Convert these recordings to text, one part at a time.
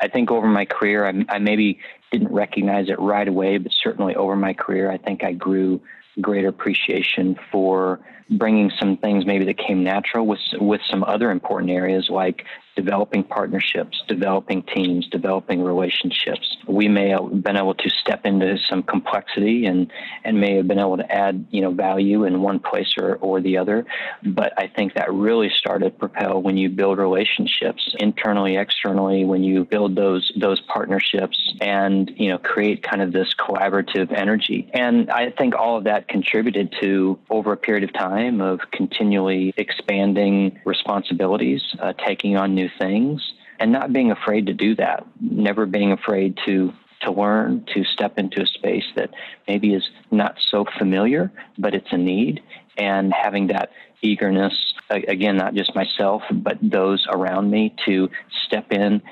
I think over my career, I maybe didn't recognize it right away, but certainly over my career, I think I grew greater appreciation for bringing some things maybe that came natural with some other important areas like developing partnerships, developing teams, developing relationships. We may have been able to step into some complexity and may have been able to add, value in one place or the other. But I think that really started to propel when you build relationships internally, externally, when you build those partnerships and, create kind of this collaborative energy. And I think all of that contributed to, over a period of time, of continually expanding responsibilities, taking on new things, and not being afraid to do that, never being afraid to learn, to step into a space that maybe is not so familiar, but it's a need, and having that eagerness, again, not just myself, but those around me to step in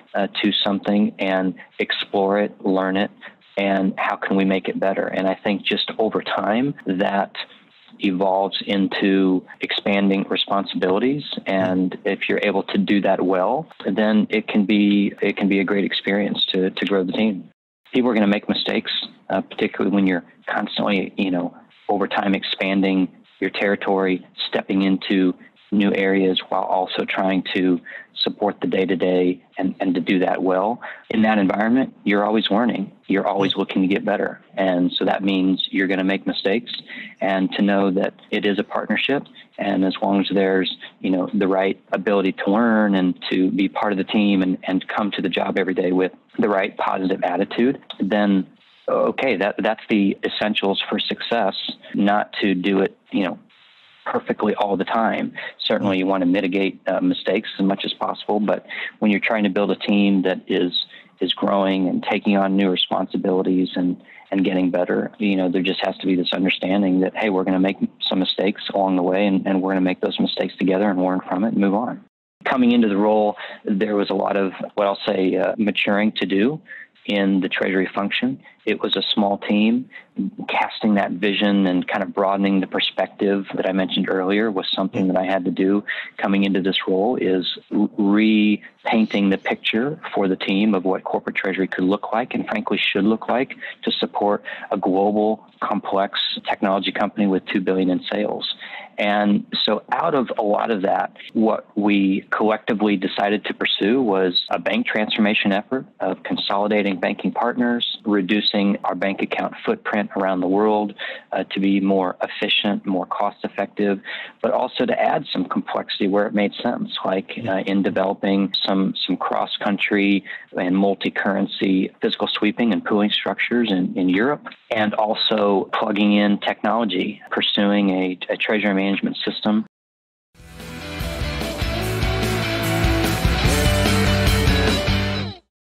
to something and explore it, learn it, and how can we make it better? And I think just over time, that evolves into expanding responsibilities. And if you're able to do that well, then it can be a great experience to grow the team. People are going to make mistakes, particularly when you're constantly, over time expanding your territory, stepping into new areas while also trying to support the day-to-day and to do that well. In that environment, you're always learning. You're always looking to get better. And so that means you're going to make mistakes, and to know that it is a partnership. And as long as there's, the right ability to learn and to be part of the team and come to the job every day with the right positive attitude, then okay, that's the essentials for success, not to do it, perfectly all the time. Certainly you want to mitigate mistakes as much as possible, but when you're trying to build a team that is growing and taking on new responsibilities and getting better, there just has to be this understanding that, hey, we're going to make some mistakes along the way, and we're going to make those mistakes together and learn from it and move on. Coming into the role, there was a lot of what I'll say maturing to do in the treasury function. It was a small team. Casting that vision and kind of broadening the perspective that I mentioned earlier was something that I had to do coming into this role, is repainting the picture for the team of what corporate treasury could look like and frankly should look like to support a global, complex technology company with $2 billion in sales. And so out of a lot of that, what we collectively decided to pursue was a bank transformation effort of consolidating banking partners, reducing our bank account footprint around the world to be more efficient, more cost effective, but also to add some complexity where it made sense, like in developing some cross-country and multi-currency fiscal sweeping and pooling structures in Europe, and also plugging in technology, pursuing a treasury management system